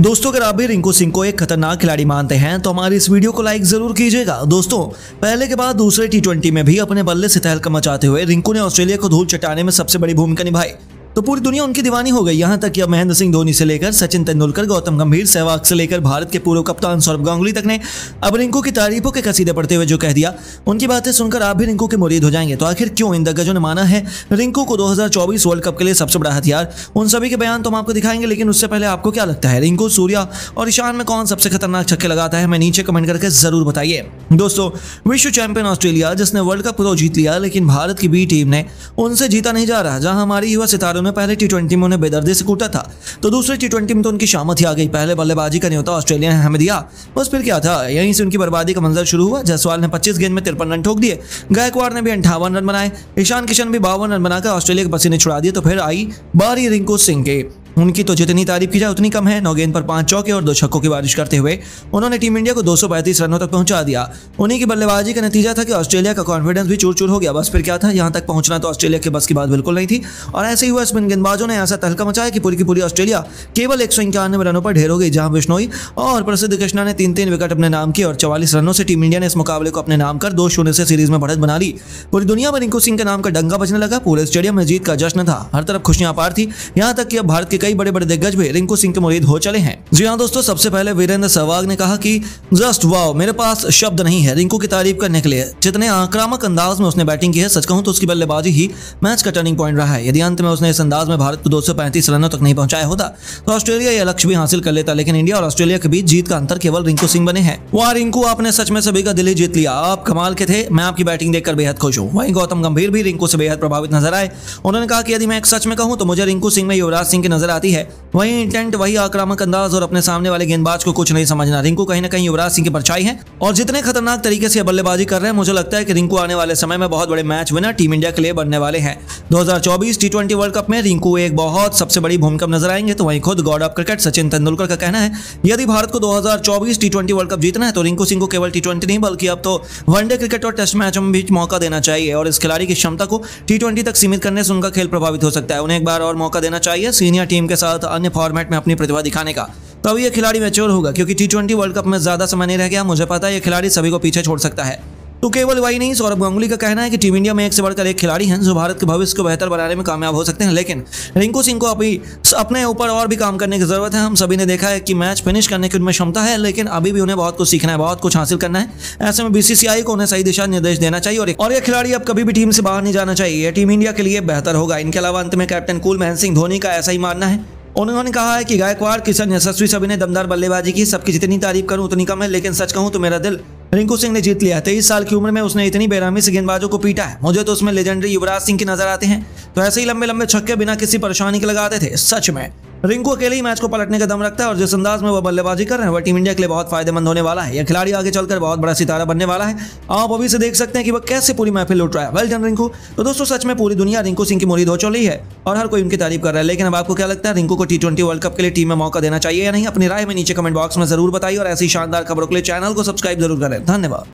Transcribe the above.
दोस्तों अगर आप भी रिंकू सिंह को एक खतरनाक खिलाड़ी मानते हैं तो हमारी इस वीडियो को लाइक जरूर कीजिएगा। दोस्तों पहले के बाद दूसरे टी20 में भी अपने बल्ले से तहलका मचाते हुए रिंकू ने ऑस्ट्रेलिया को धूल चटाने में सबसे बड़ी भूमिका निभाई तो पूरी दुनिया उनकी दीवानी हो गई। यहाँ तक कि अब महेंद्र सिंह धोनी से लेकर सचिन तेंदुलकर, गौतम गंभीर, सहवाग से लेकर भारत के पूर्व कप्तान सौरभ गांगुली तक ने अब रिंकू की तारीफों के कसीदे पढ़ते हुए जो कह दिया, उनकी बातें सुनकर आप भी रिंकू के मुरीद हो जाएंगे। तो आखिर क्यों इन दिग्गजों ने माना है रिंकू को 2024 वर्ल्ड कप के लिए सबसे बड़ा हथियार? उन सभी के बयान तो हम आपको दिखाएंगे, लेकिन उससे पहले आपको क्या लगता है रिंकू, सूर्या और ईशान में कौन सबसे खतरनाक छक्के लगाता है? हमें नीचे कमेंट करके जरूर बताइए। दोस्तों विश्व चैंपियन ऑस्ट्रेलिया जिसने वर्ल्ड कप तो जीत लिया, लेकिन भारत की बी टीम ने उनसे जीता नहीं जा रहा। जहाँ हमारी युवा सितारों पहले टी20 में उन्हें बेदर्दी से कूटा था तो दूसरे टी20 में तो उनकी शामत ही आ गई। पहले बल्लेबाजी का न्योता ऑस्ट्रेलिया ने हमें दिया, बस फिर क्या था, यहीं से उनकी बर्बादी का मंजर शुरू हुआ। जसवाल ने 25 गेंद में 53 रन ठोक दिए, गायकवाड़ ने भी 58 रन बनाए, ईशान किशन भी 52 रन बनाकर ऑस्ट्रेलिया के पसीने छुड़ा दिए। तो फिर आई बारी रिंकू सिंह के, उनकी तो जितनी तारीफ की जाए उतनी कम है। 9 गेंद पर 5 चौके और 2 छक्कों की बारिश करते हुए उन्होंने टीम इंडिया को 235 रनों तक पहुंचा दिया। उन्हीं की बल्लेबाजी का नतीजा था कि ऑस्ट्रेलिया का कॉन्फिडेंस भी चूर चूर हो गया। बस फिर क्या था, यहां तक पहुंचना तो ऑस्ट्रेलिया के बस की बात बिल्कुल नहीं थी। और ऐसे ही हुआ, स्पिन गेंदबाजों ने ऐसा तहलका मचाया कि पूरी की पूरी ऑस्ट्रेलिया केवल 191 रनों पर ढेर हो गई, जहां बिश्नोई और प्रसिद्ध कृष्णा ने 3-3 विकेट अपने नाम किए और 44 रनों से टीम इंडिया ने इस मुकाबले को अपने नाम कर 2-0 से सीरीज में बढ़त बना ली। पूरी दुनिया में रिंकू सिंह के नाम का डंगा बजने लगा, पूरे स्टेडियम में जीत का जश्न था, हर तरफ खुशियां अपार थी। यहाँ तक कि अब भारत के कई बड़े बड़े दिग्गज भी रिंकू सिंह के मुरीद हो चले हैं। जी हां दोस्तों, सबसे पहले वीरेंद्र सहवाग ने कहा कि जस्ट वाओ, मेरे पास शब्द नहीं है रिंकू की तारीफ करने के लिए। जितने आक्रामक अंदाज में उसने बैटिंग की है, सच कहूं तो उसकी बल्लेबाजी ही मैच का टर्निंग पॉइंट रहा है। यदि अंत में उसने इस अंदाज में भारत को 235 रनों तक नहीं पहुंचाया होता तो ऑस्ट्रेलिया यह लक्ष्य भी हासिल कर लेता, लेकिन इंडिया और ऑस्ट्रेलिया के बीच जीत का अंतर केवल रिंकू सिंह बने हैं। वाह रिंकू, आपने सच में सभी का दिल ही जीत लिया, आप कमाल के थे, मैं आपकी बैटिंग देखकर बेहद खुश हूँ। वहीं गौतम गंभीर भी रिंकू से बेहद प्रभावित नजर आए। उन्होंने कहा कि यदि मैं सच में कहूँ तो मुझे रिंकू सिंह में युवराज सिंह की नजर आती है, वही इंटेंट, वही आक्रामक अंदाज और अपने सामने वाले गेंदबाज को कुछ नहीं समझना। रिंकू कहीं ना कहीं युवराज सिंह की परछाई है और जितने खतरनाक तरीके से बल्लेबाजी कर रहे हैं, मुझे लगता है कि रिंकू आने वाले समय में बहुत बड़े मैच विनर टीम इंडिया के लिए बनने वाले हैं। 2024 टी20 वर्ल्ड कप में रिंकू एक बहुत सबसे बड़ी भूमिका नजर आएंगे। तो वहीं खुद god of cricket Sachin Tendulkar का कहना है यदि भारत को 2024 टी20 वर्ल्ड कप जीतना है तो रिंकू सिंह को केवल टी20 नहीं बल्कि अब तो वनडे क्रिकेट और टेस्ट मैचों में भी मौका देना चाहिए और इस खिलाड़ी की क्षमता को टी20 तक सीमित करने से उनका खेल प्रभावित हो सकता है। उन्हें एक बार और मौका देना चाहिए सीनियर टीम के साथ अन्य फॉर्मेट में अपनी प्रतिभा दिखाने का, तब यह खिलाड़ी मैच्योर होगा, क्योंकि टी20 वर्ल्ड कप में ज्यादा समय नहीं रह गया। मुझे पता है यह खिलाड़ी सभी को पीछे छोड़ सकता है। तो केवल वही नहीं, सौरभ गांगुली का कहना है कि टीम इंडिया में एक से बढ़कर एक खिलाड़ी हैं जो भारत के भविष्य को बेहतर बनाने में कामयाब हो सकते हैं, लेकिन रिंकू सिंह को अभी अपने ऊपर और भी काम करने की जरूरत है। हम सभी ने देखा है कि मैच फिनिश करने की उनमें क्षमता है, लेकिन अभी भी उन्हें बहुत कुछ सीखना है, बहुत कुछ हासिल करना है। ऐसे में बीसीसीआई को उन्हें सही दिशा निर्देश देना चाहिए और यह खिलाड़ी अब कभी भी टीम से बाहर नहीं जाना चाहिए, यह टीम इंडिया के लिए बेहतर होगा। इनके अलावा अंत में कैप्टन कूल महेंद्र सिंह धोनी का ऐसा ही मानना है। उन्होंने कहा है कि गायकवाड़, किशन, यशस्वी सभी ने दमदार बल्लेबाजी की, सबकी जितनी तारीफ करूं उतनी कम है, लेकिन सच कहूं तो मेरा दिल रिंकू सिंह ने जीत लिया। 23 साल की उम्र में उसने इतनी बेरहमी से गेंदबाजों को पीटा है, मुझे तो उसमें लेजेंडरी युवराज सिंह की नजर आते हैं। तो ऐसे ही लंबे लंबे छक्के बिना किसी परेशानी के लगाते थे। सच में रिंकू अकेले ही मैच को पलटने का दम रखता है और जिस अंदाज में वह बल्लेबाजी कर रहे हैं वह टीम इंडिया के लिए बहुत फायदेमंद होने वाला है। यह खिलाड़ी आगे चलकर बहुत बड़ा सितारा बनने वाला है। आप अभी से देख सकते हैं कि वह कैसे पूरी महफिल लुट रहा है। Well done Rinku. तो दोस्तों सच में पूरी दुनिया रिंकू सिंह की मुरीद हो चली है और हर कोई उनकी तारीफ कर रहा है, लेकिन अब आपको क्या लगता है रिंकू को टी20 वर्ल्ड कप के लिए टीम में मौका देना चाहिए या नहीं? अपनी राय में नीचे कमेंट बॉक्स में जरूर बताइए और ऐसी शानदार खबरों के लिए चैनल को सब्सक्राइब जरूर करें। धन्यवाद।